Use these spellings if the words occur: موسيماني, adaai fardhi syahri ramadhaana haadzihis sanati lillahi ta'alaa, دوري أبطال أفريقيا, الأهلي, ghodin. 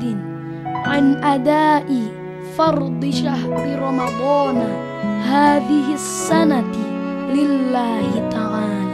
غد عن أداء فرض شهر رمضان هذه السنة لله تعالى.